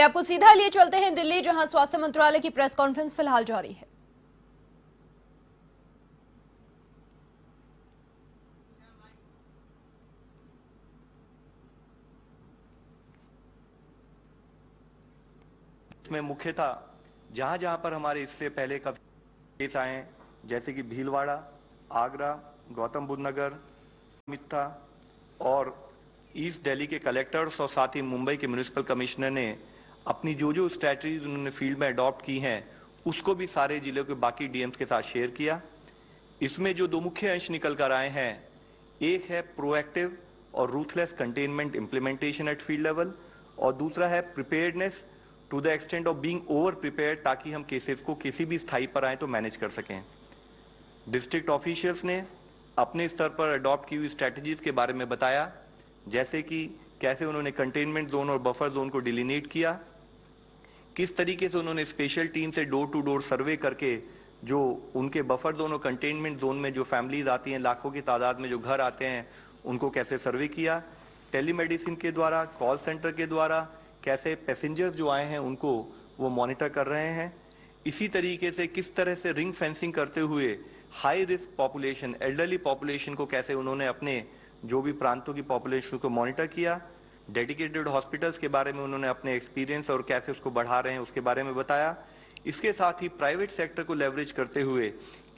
आपको सीधा लिए चलते हैं दिल्ली, जहां स्वास्थ्य मंत्रालय की प्रेस कॉन्फ्रेंस फिलहाल जारी है। में मुख्यतः जहां जहां पर हमारे इससे पहले का केस आए, जैसे कि भीलवाड़ा, आगरा, गौतम बुद्ध नगर, मित्ता और ईस्ट दिल्ली के कलेक्टर्स और साथ ही मुंबई के म्यूनिसिपल कमिश्नर ने अपनी जो स्ट्रैटेजीज उन्होंने फील्ड में अडॉप्ट की हैं उसको भी सारे जिलों के बाकी डीएम्स के साथ शेयर किया। इसमें जो दो मुख्य अंश निकल कर आए हैं, एक है प्रोएक्टिव और ruthless containment implementation at field level और दूसरा है preparedness to the extent of being over prepared, ताकि हम केसेस को किसी भी स्थाई पर आए तो मैनेज कर सकें। डिस्ट्रिक्ट ऑफिशियल्स ने अपने स्तर पर अडॉप्ट की हुई स्ट्रैटेजीज के बारे में बताया, जैसे कि कैसे उन्होंने कंटेनमेंट जोन और बफर जोन को डिलिनेट किया, किस तरीके से उन्होंने स्पेशल टीम से डोर टू डोर सर्वे करके जो उनके बफर जोन और कंटेनमेंट जोन में जो फैमिलीज आती हैं, लाखों की तादाद में जो घर आते हैं, उनको कैसे सर्वे किया। टेलीमेडिसिन के द्वारा, कॉल सेंटर के द्वारा कैसे पैसेंजर्स जो आए हैं उनको वो मॉनिटर कर रहे हैं। इसी तरीके से किस तरह से रिंग फेंसिंग करते हुए high risk population, elderly population को कैसे उन्होंने अपने जो भी प्रांतों की पॉपुलेशन को मॉनिटर किया। डेडिकेटेड हॉस्पिटल्स के बारे में उन्होंने अपने एक्सपीरियंस और कैसे उसको बढ़ा रहे हैं उसके बारे में बताया। इसके साथ ही प्राइवेट सेक्टर को लेवरेज करते हुए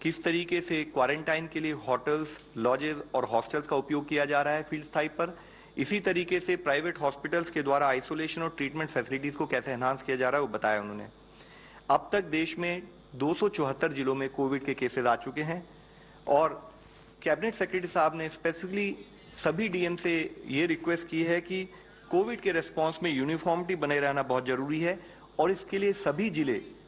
किस तरीके से क्वारंटाइन के लिए होटल्स, लॉजेज और हॉस्टल्स का उपयोग किया जा रहा है फील्ड साइड पर। इसी तरीके से प्राइवेट हॉस्पिटल्स के द्वारा आइसोलेशन और ट्रीटमेंट फैसिलिटीज को कैसे एनहांस किया जा रहा है वो बताया उन्होंने। अब तक देश में 274 जिलों में कोविड के केसेज आ चुके हैं और कैबिनेट सेक्रेटरी साहब ने स्पेसिफिकली सभी डीएम से ये रिक्वेस्ट की है कि कोविड के रेस्पॉन्स में यूनिफॉर्मिटी बने रहना बहुत जरूरी है और इसके लिए सभी जिले